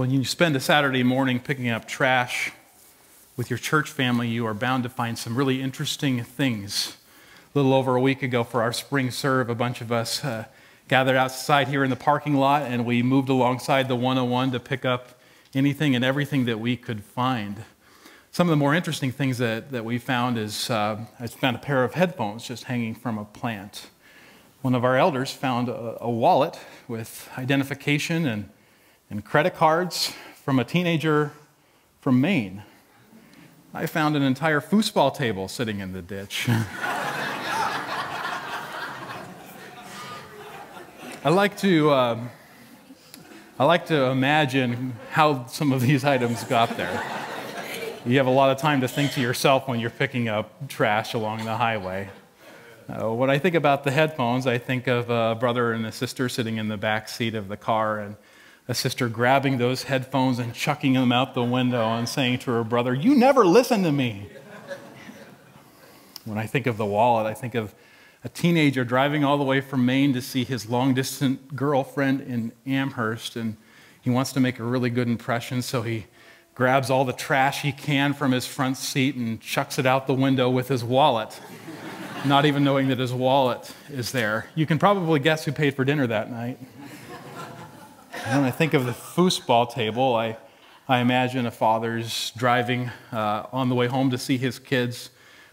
when you spend a Saturday morning picking up trash with your church family, you are bound to find some really interesting things. A little over a week ago for our spring serve, a bunch of us gathered outside here in the parking lot, and we moved alongside the 101 to pick up anything and everything that we could find. Some of the more interesting things that we found is, I found a pair of headphones just hanging from a plant. One of our elders found a wallet with identification and credit cards from a teenager from Maine. I found an entire foosball table sitting in the ditch. I like to imagine how some of these items got there. You have a lot of time to think to yourself when you're picking up trash along the highway. When I think about the headphones, I think of a brother and a sister sitting in the back seat of the car, and a sister grabbing those headphones and chucking them out the window and saying to her brother, "You never listen to me." When I think of the wallet, I think of a teenager driving all the way from Maine to see his long-distance girlfriend in Amherst, and he wants to make a really good impression, so he grabs all the trash he can from his front seat and chucks it out the window with his wallet, not even knowing that his wallet is there. You can probably guess who paid for dinner that night. And when I think of the foosball table, I imagine a father's driving on the way home to see his kids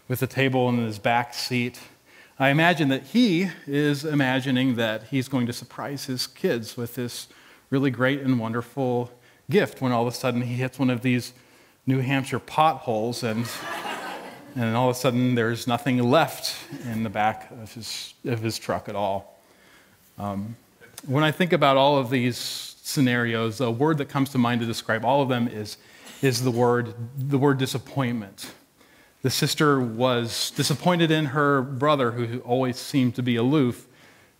with the table in his back seat. I imagine that he is imagining that he's going to surprise his kids with this really great and wonderful gift when all of a sudden he hits one of these New Hampshire potholes and all of a sudden there's nothing left in the back of his truck at all. When I think about all of these scenarios, a word that comes to mind to describe all of them is the word disappointment. The sister was disappointed in her brother, who always seemed to be aloof,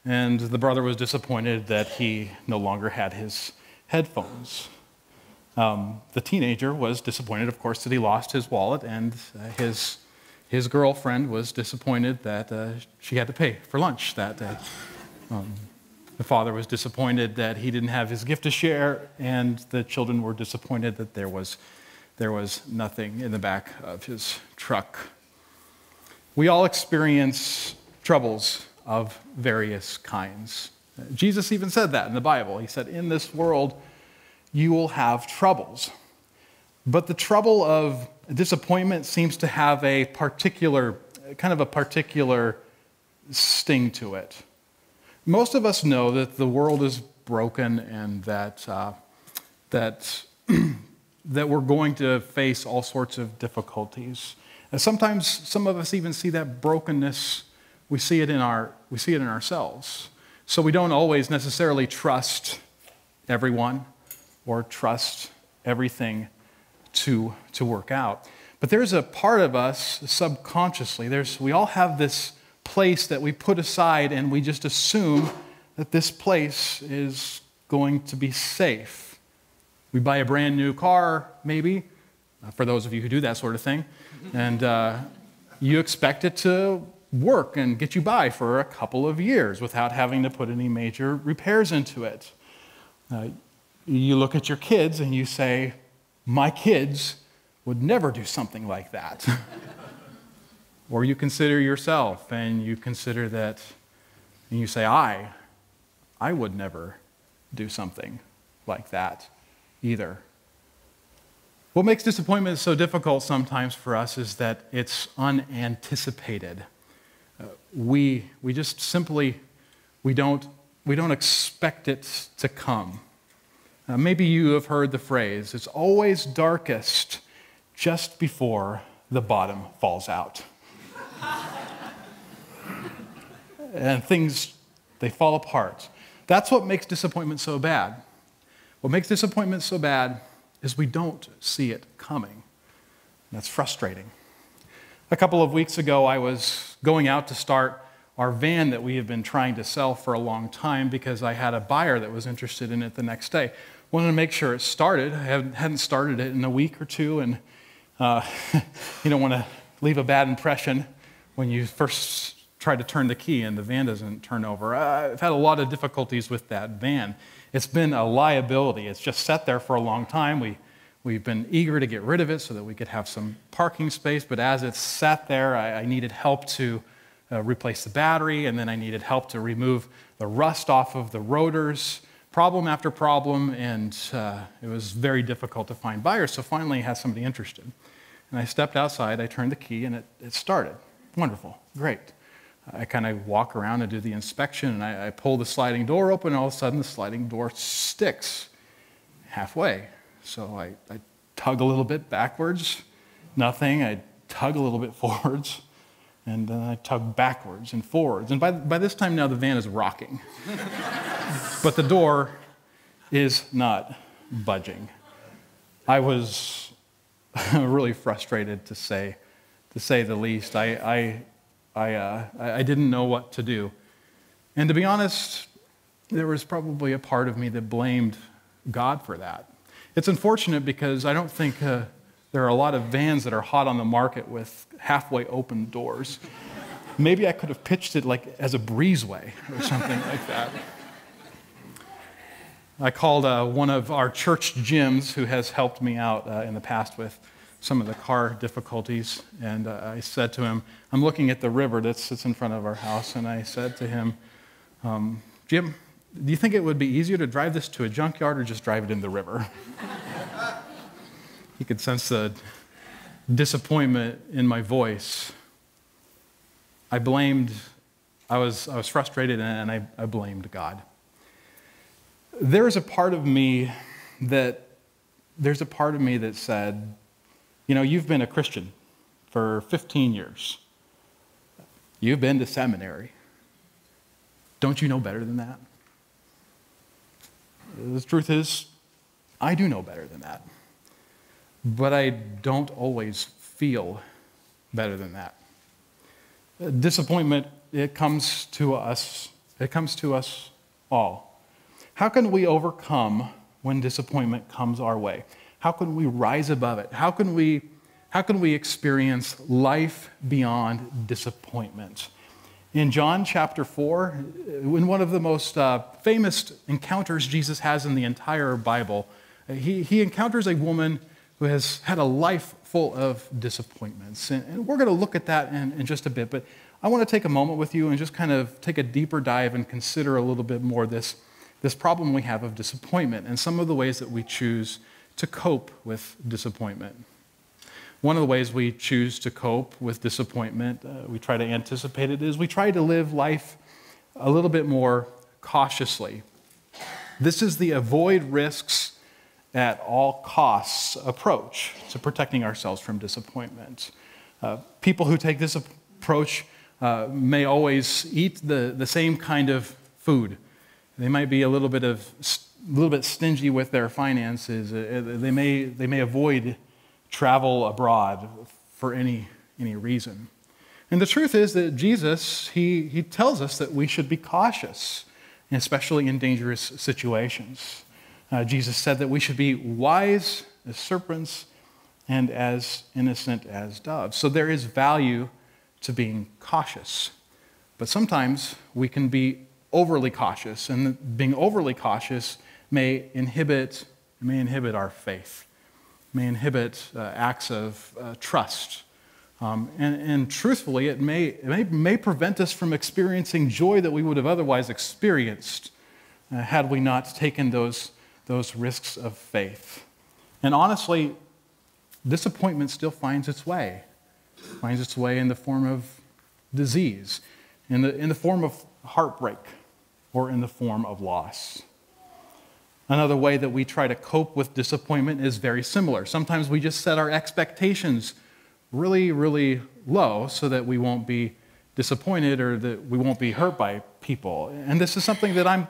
and the brother was disappointed that he no longer had his headphones. The teenager was disappointed, of course, that he lost his wallet, and his girlfriend was disappointed that she had to pay for lunch that day. The father was disappointed that he didn't have his gift to share, and the children were disappointed that there was nothing in the back of his truck. We all experience troubles of various kinds. Jesus even said that in the Bible. He said, "In this world, you will have troubles." But the trouble of disappointment seems to have a particular, kind of a particular sting to it. Most of us know that the world is broken and that that we're going to face all sorts of difficulties. And sometimes some of us even see that brokenness, we see it in ourselves. So we don't always necessarily trust everyone or trust everything to work out. But there's a part of us subconsciously, we all have this place that we put aside and we just assume that this place is going to be safe. We buy a brand new car, maybe, for those of you who do that sort of thing, and you expect it to work and get you by for a couple of years without having to put any major repairs into it. You look at your kids and you say, "My kids would never do something like that." Or you consider yourself and you consider that, and you say, I would never do something like that either. What makes disappointment so difficult sometimes for us is that it's unanticipated. We just simply, we don't expect it to come. Maybe you have heard the phrase, "It's always darkest just before the bottom falls out." And things, they fall apart. That's what makes disappointment so bad. What makes disappointment so bad is we don't see it coming. And that's frustrating. A couple of weeks ago, I was going out to start our van that we have been trying to sell for a long time because I had a buyer that was interested in it the next day. Wanted to make sure it started. I hadn't started it in a week or two, and you don't want to leave a bad impression when you first try to turn the key and the van doesn't turn over. I've had a lot of difficulties with that van. It's been a liability. It's just sat there for a long time. We've been eager to get rid of it so that we could have some parking space, but as it's sat there, I needed help to replace the battery, and then I needed help to remove the rust off of the rotors, problem after problem, and it was very difficult to find buyers, so finally I had somebody interested. And I stepped outside, I turned the key, and it started. Wonderful, great. I kind of walk around and do the inspection, and I pull the sliding door open, and all of a sudden the sliding door sticks halfway. So I tug a little bit backwards, nothing. I tug a little bit forwards, and then I tug backwards and forwards. And by this time now, the van is rocking. But the door is not budging. I was really frustrated, to say the least. I didn't know what to do. And to be honest, there was probably a part of me that blamed God for that. It's unfortunate because I don't think there are a lot of vans that are hot on the market with halfway open doors. Maybe I could have pitched it like as a breezeway or something like that. I called one of our church gyms who has helped me out in the past with some of the car difficulties, and I said to him, I'm looking at the river that sits in front of our house, and I said to him, Jim, do you think it would be easier to drive this to a junkyard or just drive it in the river? He could sense the disappointment in my voice. I was frustrated, and I blamed God. There's a part of me that said, you know, you've been a Christian for 15 years. You've been to seminary. Don't you know better than that? The truth is, I do know better than that. But I don't always feel better than that. Disappointment, it comes to us. It comes to us all. How can we overcome when disappointment comes our way? How can we rise above it? How can we experience life beyond disappointment? In John chapter 4, in one of the most famous encounters Jesus has in the entire Bible, he encounters a woman who has had a life full of disappointments. And we're going to look at that in just a bit, but I want to take a moment with you and just kind of take a deeper dive and consider a little bit more this problem we have of disappointment and some of the ways that we choose to cope with disappointment. One of the ways we choose to cope with disappointment, we try to anticipate it, is we try to live life a little bit more cautiously. This is the avoid risks at all costs approach to protecting ourselves from disappointment. People who take this approach may always eat the same kind of food. They might be a little bit stingy with their finances. They may avoid travel abroad for any reason. And the truth is that Jesus, he tells us that we should be cautious, especially in dangerous situations. Jesus said that we should be wise as serpents and as innocent as doves. So there is value to being cautious. But sometimes we can be overly cautious, and being overly cautious may inhibit our faith, may inhibit acts of trust. And truthfully, it may prevent us from experiencing joy that we would have otherwise experienced had we not taken those risks of faith. And honestly, disappointment still finds its way in the form of disease, in the form of heartbreak, or in the form of loss. Another way that we try to cope with disappointment is very similar. Sometimes we just set our expectations really, really low so that we won't be disappointed or that we won't be hurt by people. And this is something that I'm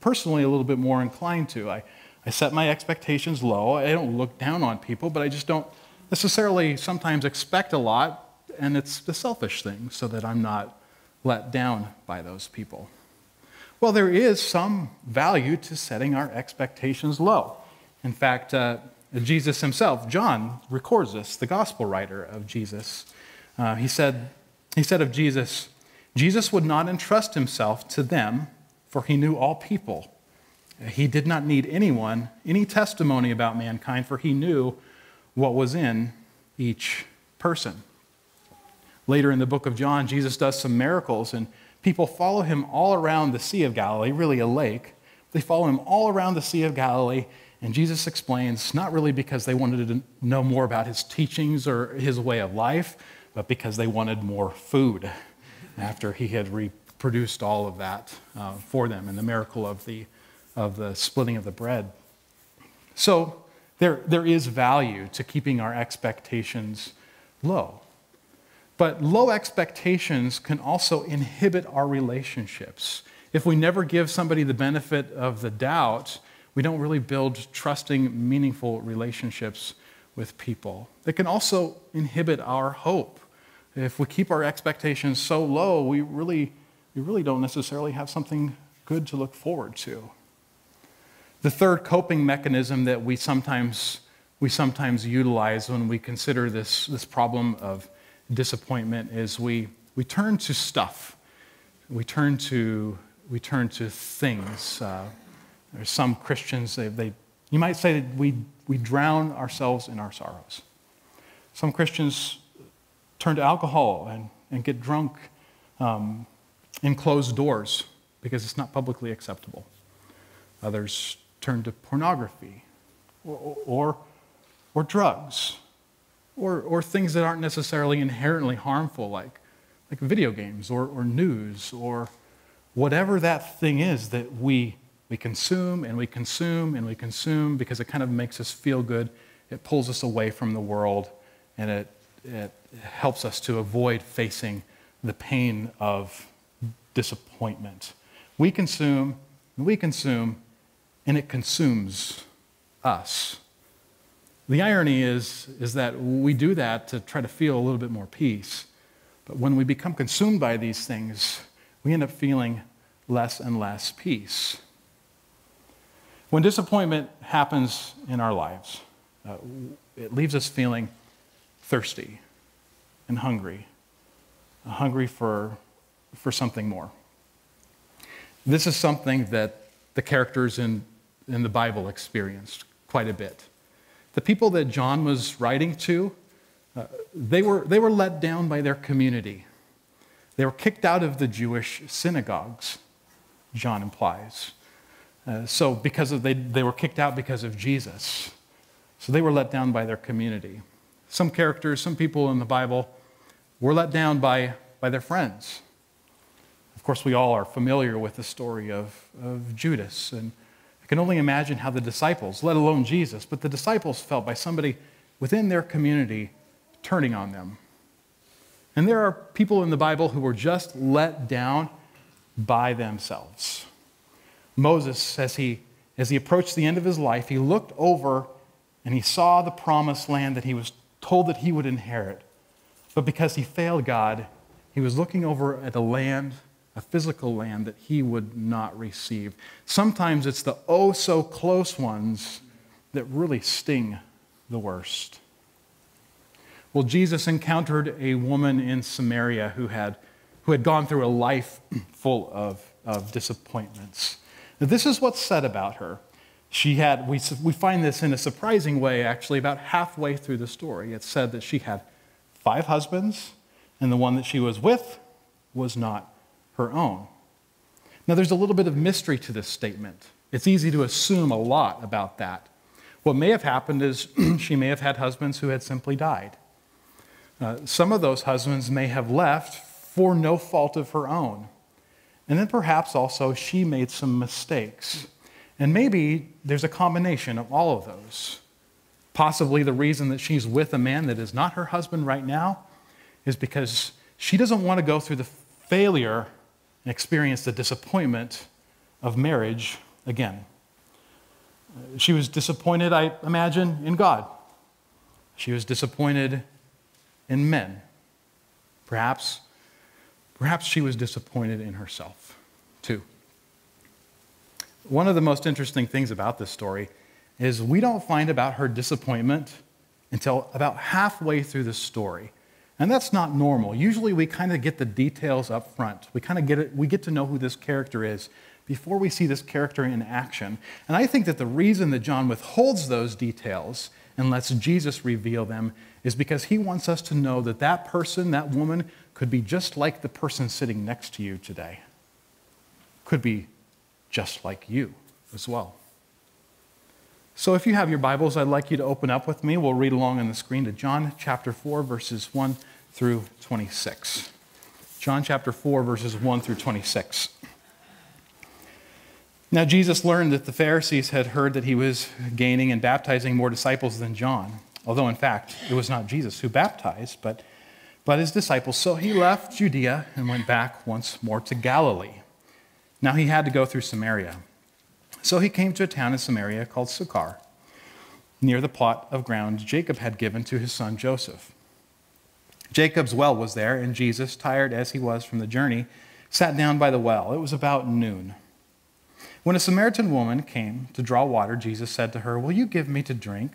personally a little bit more inclined to. I set my expectations low. I don't look down on people, but I just don't necessarily sometimes expect a lot. And it's the selfish thing so that I'm not let down by those people. Well, there is some value to setting our expectations low. In fact, Jesus himself, John, records this, the gospel writer of Jesus. He said of Jesus, Jesus would not entrust himself to them, for he knew all people, He did not need anyone, any testimony about mankind, for he knew what was in each person. Later in the book of John, Jesus does some miracles, and people follow him all around the Sea of Galilee, really a lake. They follow him all around the Sea of Galilee, and Jesus explains, not really because they wanted to know more about his teachings or his way of life, but because they wanted more food after he had reproduced all of that for them in the miracle of the splitting of the bread. So there is value to keeping our expectations low. But low expectations can also inhibit our relationships. If we never give somebody the benefit of the doubt, we don't really build trusting, meaningful relationships with people. It can also inhibit our hope. If we keep our expectations so low, we really don't necessarily have something good to look forward to. The third coping mechanism that we sometimes utilize when we consider this problem of disappointment is we turn to stuff. We turn to things. There's some Christians, you might say that we drown ourselves in our sorrows. Some Christians turn to alcohol and get drunk in closed doors because it's not publicly acceptable. Others turn to pornography or drugs or things that aren't necessarily inherently harmful like video games or news or whatever that thing is that we consume and we consume and we consume because it kind of makes us feel good. It pulls us away from the world, and it helps us to avoid facing the pain of disappointment. We consume and we consume, and it consumes us. The irony is that we do that to try to feel a little bit more peace. But when we become consumed by these things, we end up feeling less and less peace. When disappointment happens in our lives, it leaves us feeling thirsty and hungry for something more. This is something that the characters in the Bible experienced quite a bit. The people that John was writing to, they were let down by their community. They were kicked out of the Jewish synagogues, John implies. So because of they were kicked out because of Jesus. So they were let down by their community. Some characters, some people in the Bible were let down by their friends. Of course, we all are familiar with the story of Judas. And I can only imagine how the disciples, let alone Jesus, but the disciples felt by somebody within their community turning on them. And there are people in the Bible who were just let down by themselves. Moses, as he approached the end of his life, he looked over and he saw the promised land that he was told that he would inherit. But because he failed God, he was looking over at a land, a physical land that he would not receive. Sometimes it's the oh so close ones that really sting the worst. Well, Jesus encountered a woman in Samaria who had gone through a life full of disappointments. Now, this is what's said about her. We find this in a surprising way, actually, about halfway through the story. It's said that she had 5 husbands, and the one that she was with was not her own. Now, there's a little bit of mystery to this statement. It's easy to assume a lot about that. What may have happened is she may have had husbands who had simply died. Some of those husbands may have left for no fault of her own. And then perhaps also she made some mistakes. And maybe there's a combination of all of those. Possibly the reason that she's with a man that is not her husband right now is because she doesn't want to go through the failure and experience the disappointment of marriage again. She was disappointed, I imagine, in God. She was disappointed in men. Perhaps she was disappointed in herself, too. One of the most interesting things about this story is we don't find about her disappointment until about halfway through the story. And that's not normal. Usually we kind of get the details up front. We get to know who this character is before we see this character in action. And I think that the reason that John withholds those details and lets Jesus reveal them is because he wants us to know that that person, that woman, could be just like the person sitting next to you today. Could be just like you as well. So if you have your Bibles, I'd like you to open up with me. We'll read along on the screen to John chapter 4, verses 1 through 26. John chapter 4, verses 1 through 26. Now Jesus learned that the Pharisees had heard that he was gaining and baptizing more disciples than John, although in fact it was not Jesus who baptized, but his disciples. So he left Judea and went back once more to Galilee. Now he had to go through Samaria. So he came to a town in Samaria called Sychar, near the plot of ground Jacob had given to his son Joseph. Jacob's well was there, and Jesus, tired as he was from the journey, sat down by the well. It was about noon. When a Samaritan woman came to draw water, Jesus said to her, "Will you give me to drink?"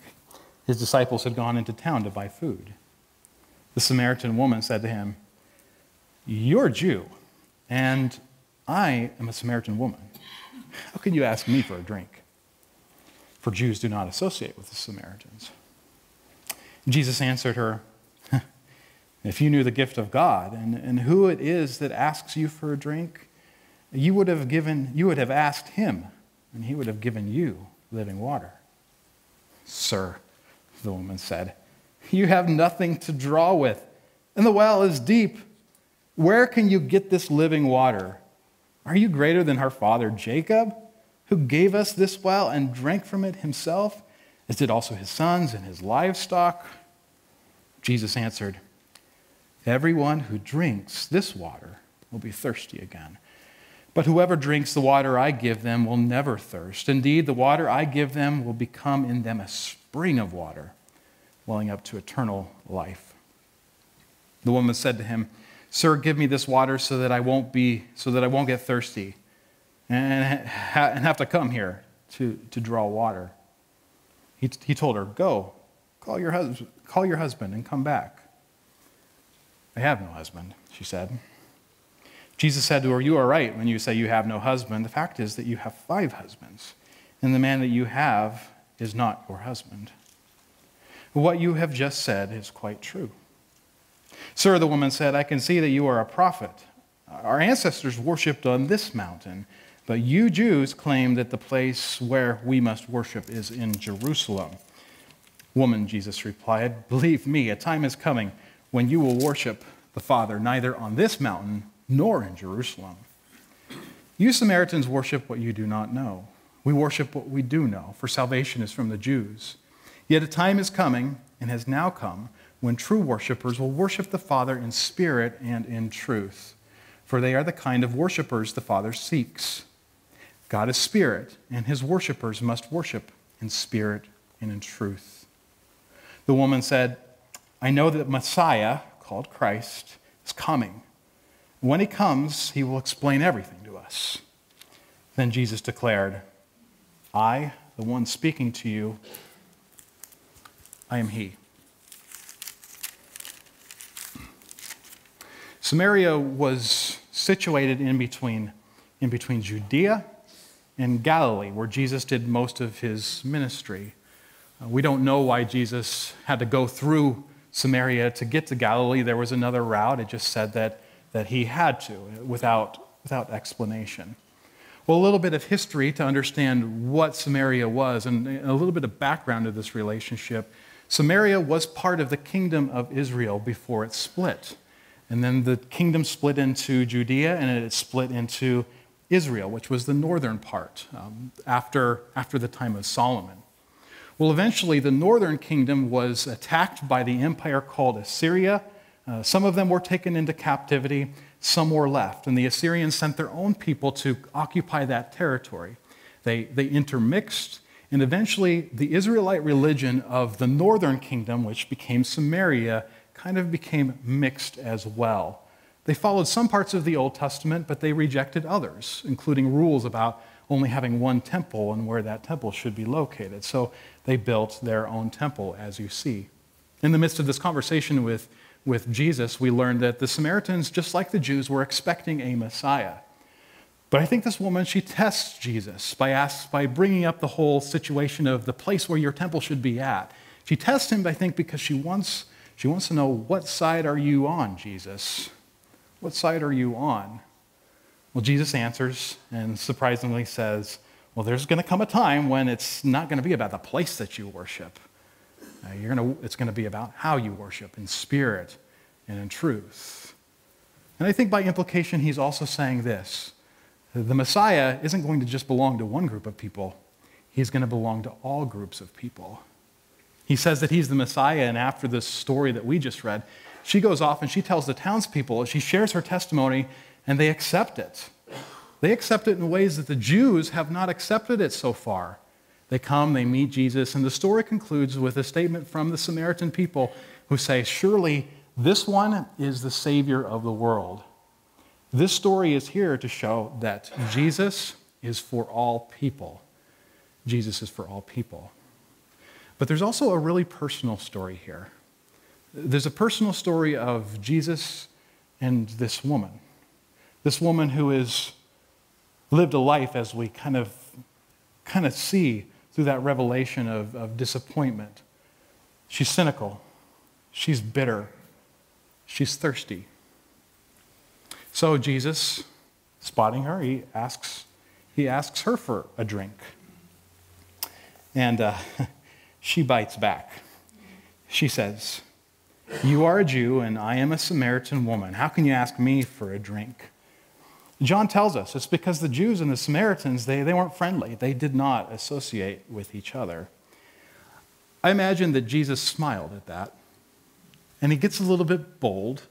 His disciples had gone into town to buy food. The Samaritan woman said to him, "You're a Jew, and I am a Samaritan woman. How can you ask me for a drink?" For Jews do not associate with the Samaritans. Jesus answered her, "If you knew the gift of God and who it is that asks you for a drink, you would have asked him, and he would have given you living water." "Sir," the woman said, "you have nothing to draw with, and the well is deep. Where can you get this living water? Are you greater than our father Jacob, who gave us this well and drank from it himself, as did also his sons and his livestock?" Jesus answered, "Everyone who drinks this water will be thirsty again. But whoever drinks the water I give them will never thirst. Indeed, the water I give them will become in them a spring of water, welling up to eternal life." The woman said to him, "Sir, give me this water so that I won't get thirsty and have to come here to draw water." He told her, "Go, call your husband and come back." "I have no husband," she said. Jesus said to her, "You are right when you say you have no husband. The fact is that you have 5 husbands, and the man that you have is not your husband. What you have just said is quite true." "Sir," the woman said, "I can see that you are a prophet. Our ancestors worshipped on this mountain, but you Jews claim that the place where we must worship is in Jerusalem." "Woman," Jesus replied, "believe me, a time is coming when you will worship the Father neither on this mountain nor in Jerusalem. You Samaritans worship what you do not know. We worship what we do know, for salvation is from the Jews. Yet a time is coming, and has now come, when true worshipers will worship the Father in spirit and in truth, for they are the kind of worshipers the Father seeks. God is spirit, and his worshipers must worship in spirit and in truth." The woman said, "I know that Messiah, called Christ, is coming. When he comes, he will explain everything to us." Then Jesus declared, "I, the one speaking to you, I am he." Samaria was situated in between Judea and Galilee, where Jesus did most of his ministry. We don't know why Jesus had to go through Samaria to get to Galilee. There was another route. It just said that he had to, without explanation. Well, a little bit of history to understand what Samaria was, and a little bit of background to this relationship. Samaria was part of the kingdom of Israel before it split. And then the kingdom split into Judea, and it split into Israel, which was the northern part, after the time of Solomon. Well, eventually, the northern kingdom was attacked by the empire called Assyria. Some of them were taken into captivity, some were left. And the Assyrians sent their own people to occupy that territory. They intermixed, and eventually, the Israelite religion of the northern kingdom, which became Samaria, kind of became mixed as well. They followed some parts of the Old Testament, but they rejected others, including rules about only having one temple and where that temple should be located. So they built their own temple, as you see. In the midst of this conversation with Jesus, we learned that the Samaritans, just like the Jews, were expecting a Messiah. But I think this woman, she tests Jesus by bringing up the whole situation of the place where your temple should be at. She tests him, I think, because she wants to know, what side are you on, Jesus? What side are you on? Well, Jesus answers and surprisingly says, well, there's going to come a time when it's not going to be about the place that you worship. It's going to be about how you worship, in spirit and in truth. And I think by implication, he's also saying this. The Messiah isn't going to just belong to one group of people. He's going to belong to all groups of people. He says that he's the Messiah, and after this story that we just read, she goes off and she tells the townspeople, she shares her testimony, and they accept it. They accept it in ways that the Jews have not accepted it so far. They come, they meet Jesus, and the story concludes with a statement from the Samaritan people who say, surely this one is the Savior of the world. This story is here to show that Jesus is for all people. Jesus is for all people. But there's also a really personal story here. There's a personal story of Jesus and this woman. This woman who has lived a life, as we kind of see through that revelation of disappointment. She's cynical. She's bitter. She's thirsty. So Jesus, spotting her, he asks her for a drink. And she bites back. She says, you are a Jew and I am a Samaritan woman. How can you ask me for a drink? John tells us it's because the Jews and the Samaritans, they weren't friendly. They did not associate with each other. I imagine that Jesus smiled at that. And he gets a little bit bold.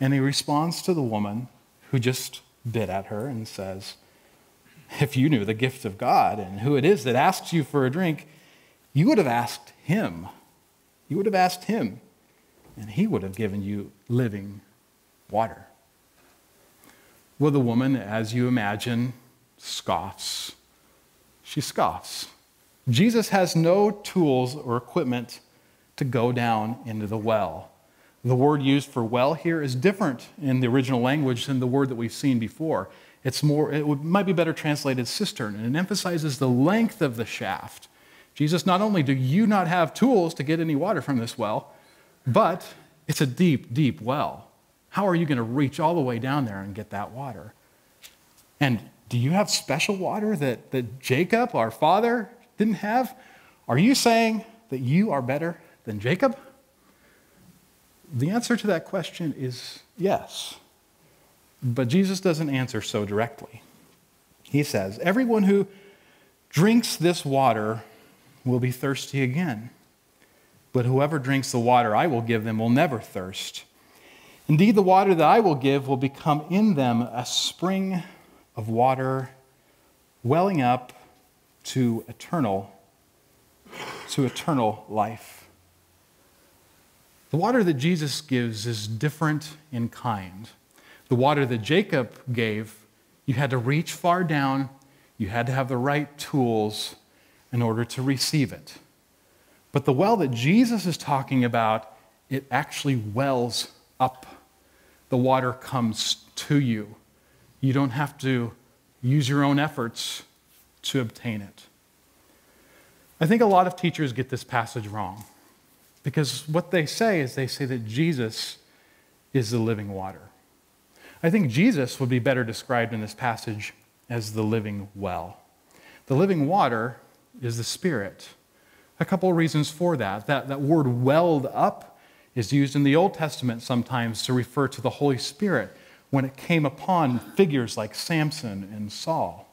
And he responds to the woman who just bit at her and says, if you knew the gift of God and who it is that asks you for a drink, you would have asked him. You would have asked him, and he would have given you living water. Well, the woman, as you imagine, scoffs. She scoffs. Jesus has no tools or equipment to go down into the well. The word used for well here is different in the original language than the word that we've seen before. It might be better translated cistern, and it emphasizes the length of the shaft. Jesus, not only do you not have tools to get any water from this well, but it's a deep, deep well. How are you going to reach all the way down there and get that water? And do you have special water that Jacob, our father, didn't have? Are you saying that you are better than Jacob? The answer to that question is yes. But Jesus doesn't answer so directly. He says, everyone who drinks this water will be thirsty again. But whoever drinks the water I will give them will never thirst. Indeed, the water that I will give will become in them a spring of water welling up to eternal life. The water that Jesus gives is different in kind. The water that Jacob gave, you had to reach far down, you had to have the right tools in order to receive it. But the well that Jesus is talking about, it actually wells up. The water comes to you. You don't have to use your own efforts to obtain it. I think a lot of teachers get this passage wrong. Because what they say is they say that Jesus is the living water. I think Jesus would be better described in this passage as the living well. The living water is the Spirit. A couple of reasons for that. That word welled up is used in the Old Testament sometimes to refer to the Holy Spirit when it came upon figures like Samson and Saul.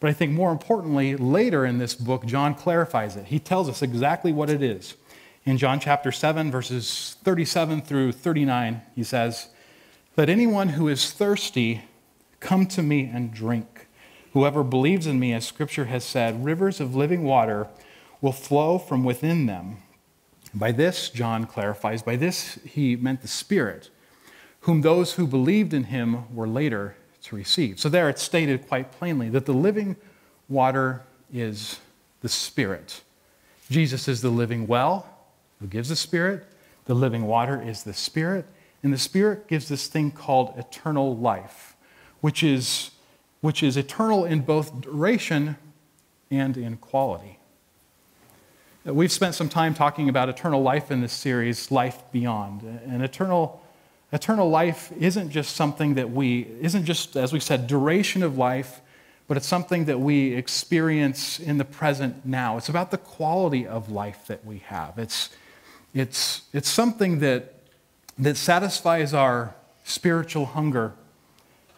But I think more importantly, later in this book, John clarifies it. He tells us exactly what it is. In John chapter 7, verses 37 through 39, he says, let anyone who is thirsty come to me and drink. Whoever believes in me, as Scripture has said, rivers of living water will flow from within them. By this, John clarifies, by this he meant the Spirit, whom those who believed in him were later to receive. So there it's stated quite plainly that the living water is the Spirit. Jesus is the living well, who gives the Spirit. The living water is the Spirit. And the Spirit gives this thing called eternal life, which is which is eternal in both duration and in quality. We've spent some time talking about eternal life in this series, Life Beyond. And eternal life isn't just something that as we said, duration of life, but it's something that we experience in the present now. It's about the quality of life that we have. It's something that satisfies our spiritual hunger.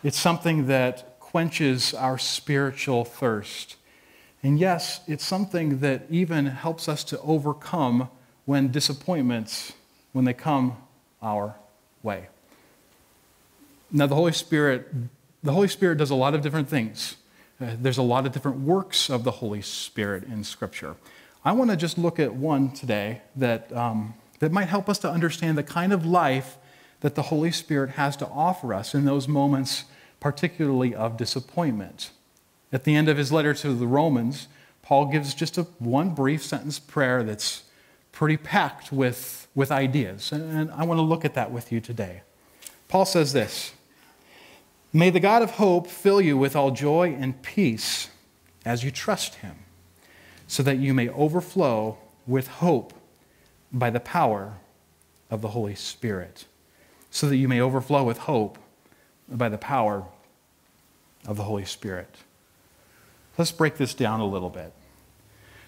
It's something that quenches our spiritual thirst. And yes, it's something that even helps us to overcome when disappointments, when they come our way. Now, the Holy Spirit does a lot of different things. There's a lot of different works of the Holy Spirit in Scripture. I want to just look at one today that might help us to understand the kind of life that the Holy Spirit has to offer us in those moments, particularly of disappointment. At the end of his letter to the Romans, Paul gives just one brief sentence prayer that's pretty packed with ideas. And I want to look at that with you today. Paul says this: "May the God of hope fill you with all joy and peace as you trust him, so that you may overflow with hope by the power of the Holy Spirit." So that you may overflow with hope by the power of the Holy Spirit. Let's break this down a little bit.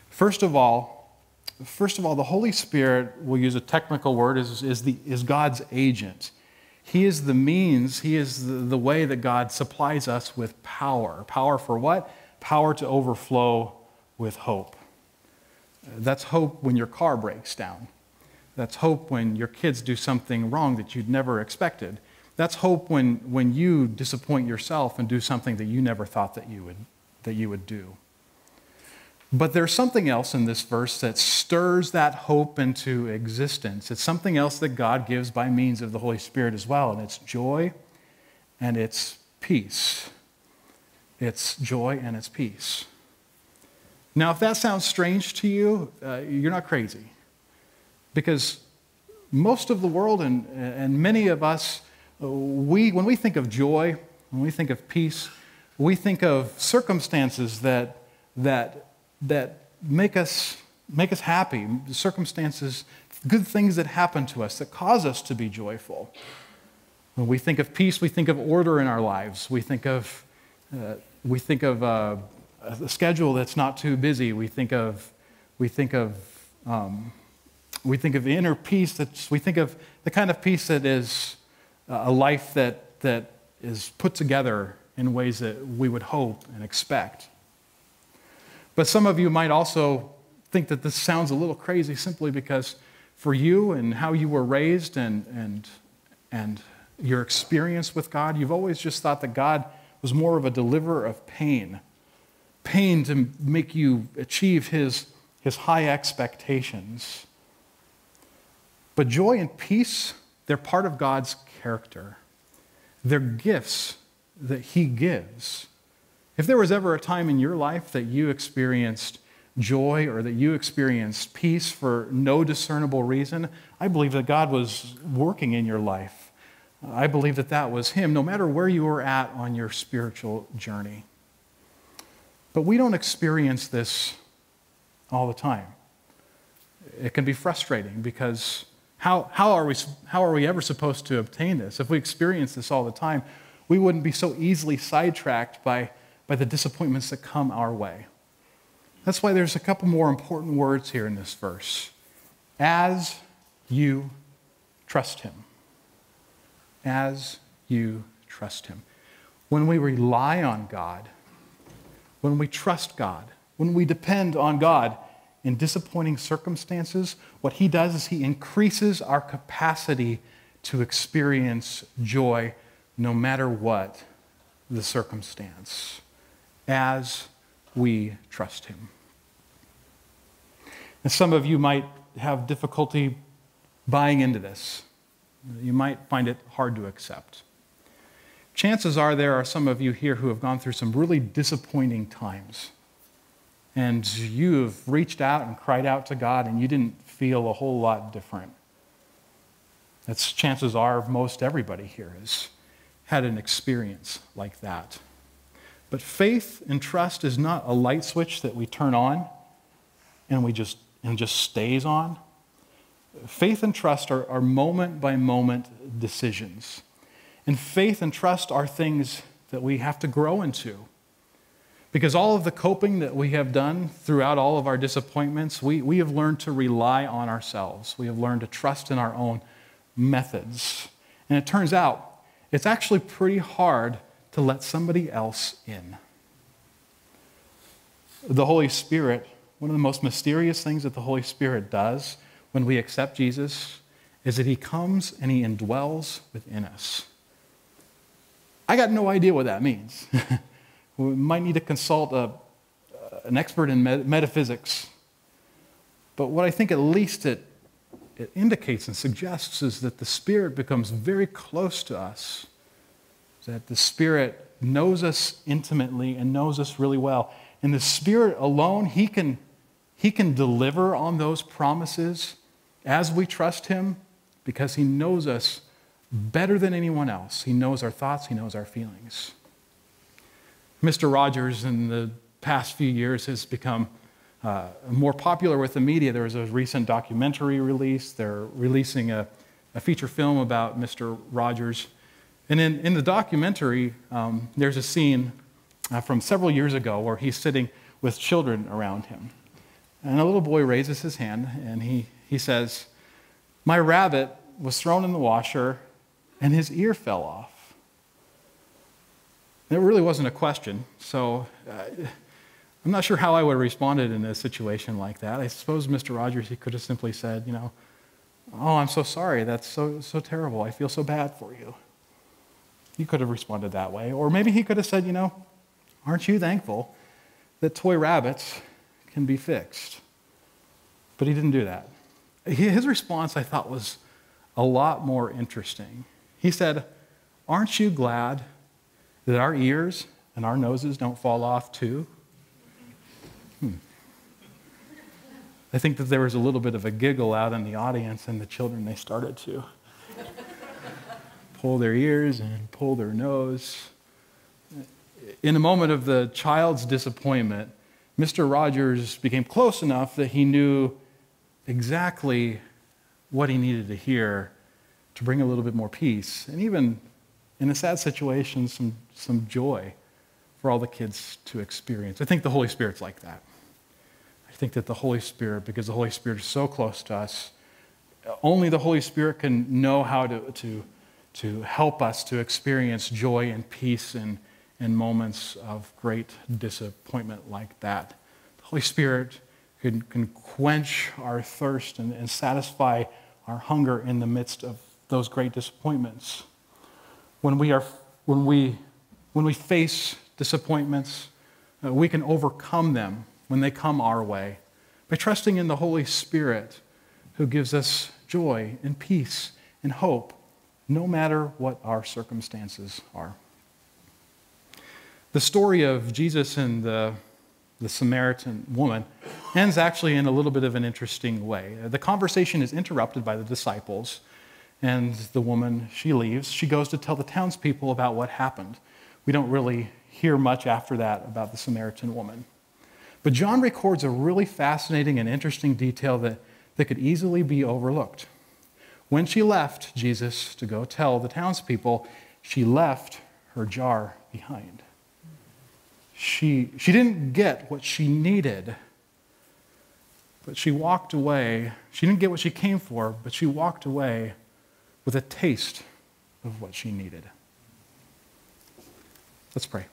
First of all, the Holy Spirit, we'll use a technical word, is God's agent. He is the means, he is the way that God supplies us with power. Power for what? Power to overflow with hope. That's hope when your car breaks down. That's hope when your kids do something wrong that you'd never expected. That's hope when you disappoint yourself and do something that you never thought that you would do. But there's something else in this verse that stirs that hope into existence. It's something else that God gives by means of the Holy Spirit as well, and it's joy and it's peace. It's joy and it's peace. Now, if that sounds strange to you, you're not crazy. Because most of the world and many of us, when we think of joy, when we think of peace, we think of circumstances that make us happy, circumstances, good things that happen to us, that cause us to be joyful. When we think of peace, we think of order in our lives. We think of a schedule that's not too busy. We think of inner peace. We think of the kind of peace that is a life that is put together in ways that we would hope and expect. But some of you might also think that this sounds a little crazy simply because for you and how you were raised and your experience with God, you've always just thought that God was more of a deliverer of pain. Pain to make you achieve his high expectations. But joy and peace, they're part of God's character. They're gifts that he gives. If there was ever a time in your life that you experienced joy or that you experienced peace for no discernible reason, I believe that God was working in your life. I believe that was him, no matter where you were at on your spiritual journey. But we don't experience this all the time. It can be frustrating because how are we ever supposed to obtain this? If we experience this all the time, we wouldn't be so easily sidetracked by the disappointments that come our way. That's why there's a couple more important words here in this verse. As you trust him. As you trust him. When we rely on God, when we trust God, when we depend on God, in disappointing circumstances, what he does is he increases our capacity to experience joy no matter what the circumstance, as we trust him. And some of you might have difficulty buying into this. You might find it hard to accept. Chances are there are some of you here who have gone through some really disappointing times. And you've reached out and cried out to God, and you didn't feel a whole lot different. That's chances are most everybody here has had an experience like that. But faith and trust is not a light switch that we turn on and just stays on. Faith and trust are moment-by-moment decisions. And faith and trust are things that we have to grow into. Because all of the coping that we have done throughout all of our disappointments, we have learned to rely on ourselves. We have learned to trust in our own methods. And it turns out, it's actually pretty hard to let somebody else in. The Holy Spirit, one of the most mysterious things that the Holy Spirit does when we accept Jesus is that he comes and he indwells within us. I got no idea what that means. We might need to consult an expert in metaphysics. But what I think at least it indicates and suggests is that the Spirit becomes very close to us, that the Spirit knows us intimately and knows us really well. And the Spirit alone, he can deliver on those promises as we trust him because he knows us better than anyone else. He knows our thoughts. He knows our feelings. Mr. Rogers in the past few years has become more popular with the media. There was a recent documentary release. They're releasing a feature film about Mr. Rogers. And in the documentary, there's a scene from several years ago where he's sitting with children around him. And a little boy raises his hand and he says, "My rabbit was thrown in the washer and his ear fell off." And it really wasn't a question, so I'm not sure how I would have responded in a situation like that. I suppose Mr. Rogers, he could have simply said, you know, "Oh, I'm so sorry, that's so terrible, I feel so bad for you." He could have responded that way. Or maybe he could have said, "You know, aren't you thankful that toy rabbits can be fixed?" But he didn't do that. His response, I thought, was a lot more interesting. He said, "Aren't you glad that our ears and our noses don't fall off too?" I think that there was a little bit of a giggle out in the audience, and the children, they started to pull their ears and pull their nose. In a moment of the child's disappointment, Mr. Rogers became close enough that he knew exactly what he needed to hear to bring a little bit more peace, and even in a sad situation, some joy for all the kids to experience. I think the Holy Spirit's like that. I think that the Holy Spirit, because the Holy Spirit is so close to us, only the Holy Spirit can know how to help us to experience joy and peace in moments of great disappointment like that. The Holy Spirit can quench our thirst and satisfy our hunger in the midst of those great disappointments. When we face disappointments, we can overcome them when they come our way by trusting in the Holy Spirit who gives us joy and peace and hope, no matter what our circumstances are. The story of Jesus and the Samaritan woman ends actually in a little bit of an interesting way. The conversation is interrupted by the disciples, and the woman, she leaves. She goes to tell the townspeople about what happened. We don't really hear much after that about the Samaritan woman. But John records a really fascinating and interesting detail that could easily be overlooked. When she left Jesus to go tell the townspeople, she left her jar behind. She didn't get what she needed, but she walked away. She didn't get what she came for, but she walked away with a taste of what she needed. Let's pray.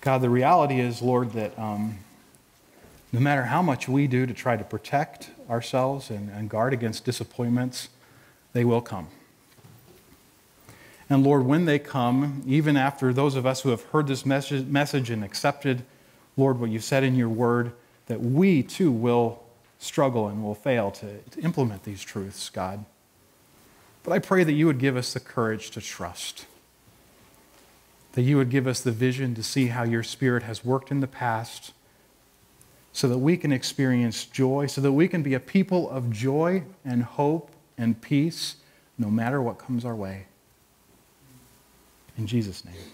God, the reality is, Lord, that no matter how much we do to try to protect ourselves and guard against disappointments, they will come. And Lord, when they come, even after those of us who have heard this message and accepted, Lord, what you said in your word, that we too will struggle and will fail to implement these truths, God. But I pray that you would give us the courage to trust, that you would give us the vision to see how your Spirit has worked in the past, so that we can experience joy, so that we can be a people of joy and hope and peace no matter what comes our way. In Jesus' name.